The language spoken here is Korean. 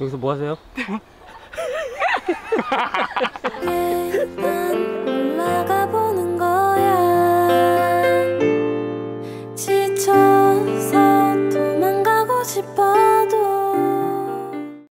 여기서 뭐 하세요? 지쳐서 도망가고 싶어.